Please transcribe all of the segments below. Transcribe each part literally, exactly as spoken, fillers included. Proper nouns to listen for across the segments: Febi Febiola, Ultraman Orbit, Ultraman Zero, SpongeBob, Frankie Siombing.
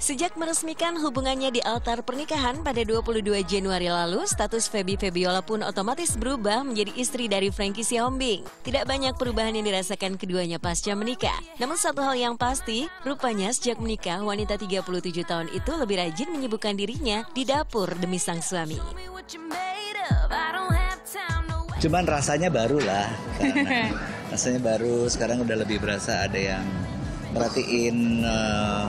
Sejak meresmikan hubungannya di altar pernikahan pada dua puluh dua Januari lalu, status Febi Febiola pun otomatis berubah menjadi istri dari Frankie Siombing. Tidak banyak perubahan yang dirasakan keduanya pasca menikah. Namun satu hal yang pasti, rupanya sejak menikah, wanita tiga puluh tujuh tahun itu lebih rajin menyibukkan dirinya di dapur demi sang suami. Cuman rasanya baru lah. Rasanya baru, sekarang udah lebih berasa ada yang perhatiin uh,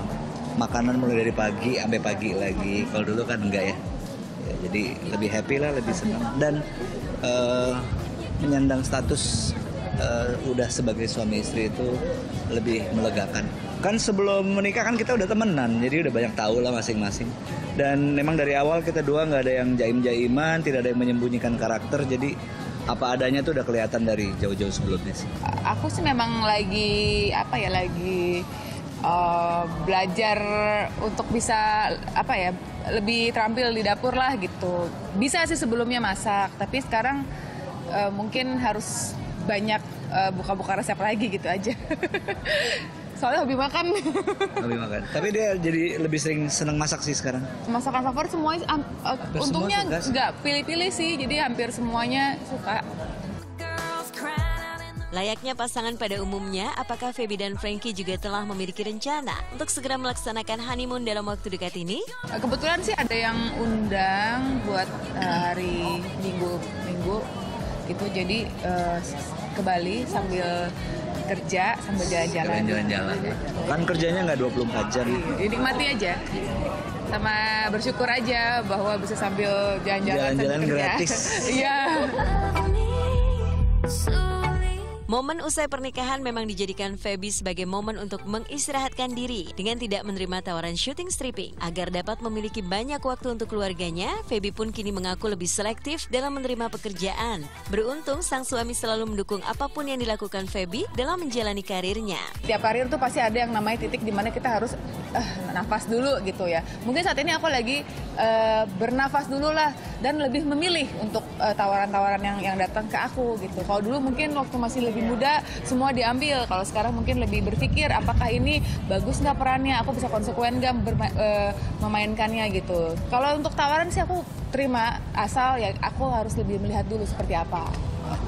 makanan mulai dari pagi sampai pagi lagi. Kalau dulu kan enggak ya. Ya jadi lebih happy lah, lebih senang. Dan uh, menyandang status uh, udah sebagai suami istri itu lebih melegakan. Kan sebelum menikah kan kita udah temenan, jadi udah banyak tahu lah masing-masing. Dan memang dari awal kita dua nggak ada yang jaim-jaiman, tidak ada yang menyembunyikan karakter. Jadi apa adanya tuh udah kelihatan dari jauh-jauh sebelumnya sih. Aku sih memang lagi apa ya lagi. Uh, belajar untuk bisa apa ya lebih terampil di dapur lah gitu. Bisa sih sebelumnya masak, tapi sekarang uh, mungkin harus banyak buka-buka uh, resep lagi gitu aja. Soalnya hobi makan. Hobi makan. Tapi dia jadi lebih sering seneng masak sih sekarang. Masakan favorit semuanya, um, uh, untungnya nggak pilih-pilih sih, jadi hampir semuanya suka. Layaknya pasangan pada umumnya, apakah Febi dan Frankie juga telah memiliki rencana untuk segera melaksanakan honeymoon dalam waktu dekat ini? Kebetulan sih ada yang undang buat uh, hari Minggu-Minggu gitu, jadi uh, ke Bali sambil kerja, sambil jalan-jalan. Jalan-jalan. Kan kerjanya nggak dua puluh empat jam. Dinikmati aja. Sama bersyukur aja bahwa bisa sambil jalan-jalan. Jalan-jalan gratis. Iya. Momen usai pernikahan memang dijadikan Febi sebagai momen untuk mengistirahatkan diri dengan tidak menerima tawaran syuting stripping. Agar dapat memiliki banyak waktu untuk keluarganya, Febi pun kini mengaku lebih selektif dalam menerima pekerjaan. Beruntung, sang suami selalu mendukung apapun yang dilakukan Febi dalam menjalani karirnya. Tiap karir tuh pasti ada yang namanya titik di mana kita harus uh, nafas dulu gitu ya. Mungkin saat ini aku lagi uh, bernafas dulu lah dan lebih memilih untuk tawaran-tawaran uh, yang yang datang ke aku gitu. Kalau dulu mungkin waktu masih lebih muda semua diambil, kalau sekarang mungkin lebih berpikir apakah ini bagus nggak perannya, aku bisa konsekuen nggak uh, memainkannya gitu. Kalau untuk tawaran sih aku terima, asal ya aku harus lebih melihat dulu seperti apa.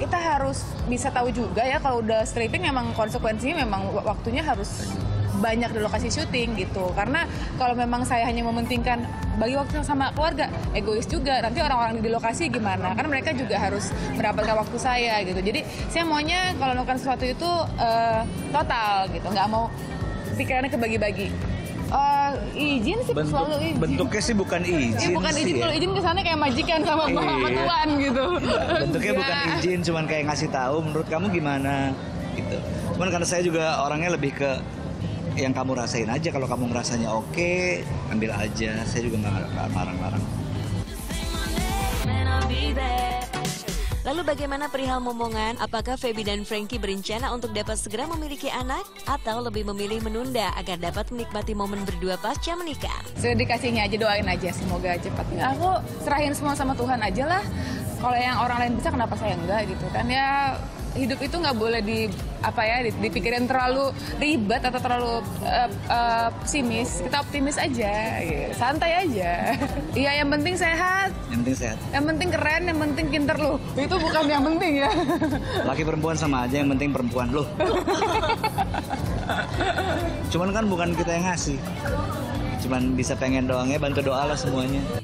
Kita harus bisa tahu juga ya kalau udah stripping memang konsekuensinya memang waktunya harus banyak di lokasi syuting gitu, karena kalau memang saya hanya mementingkan bagi waktu sama keluarga, egois juga nanti orang-orang di lokasi gimana, karena mereka juga harus mendapatkan waktu saya gitu. Jadi saya maunya kalau melakukan sesuatu itu uh, total gitu, nggak mau pikirannya kebagi-bagi. Uh, izin sih Bentuk, selalu izin. Bentuknya sih bukan izin. Ya, bukan izin, sih, kalau izin kesannya kayak majikan sama tuan gitu. Bentuknya ya. Bukan izin, cuman kayak ngasih tahu menurut kamu gimana gitu. Cuman karena saya juga orangnya lebih ke yang kamu rasain aja, kalau kamu ngerasanya oke, okay, ambil aja. Saya juga nggak larang-larang. Lalu bagaimana perihal momongan? Apakah Febi dan Frankie berencana untuk dapat segera memiliki anak atau lebih memilih menunda agar dapat menikmati momen berdua pasca menikah? Sudah dikasihnya aja, doain aja, semoga cepat. Aku serahin semua sama Tuhan aja lah. Kalau yang orang lain bisa, kenapa saya enggak gitu kan ya? Hidup itu nggak boleh di apa ya dipikirin terlalu ribet atau terlalu uh, uh, pesimis. Kita optimis aja, gitu. Santai aja. Iya, yang penting sehat. Yang penting sehat. Yang penting keren, yang penting pinter lu. Itu bukan yang penting ya. Laki perempuan sama aja, yang penting perempuan lu. Cuman kan bukan kita yang ngasih. Cuman bisa pengen doangnya, bantu doa lah semuanya.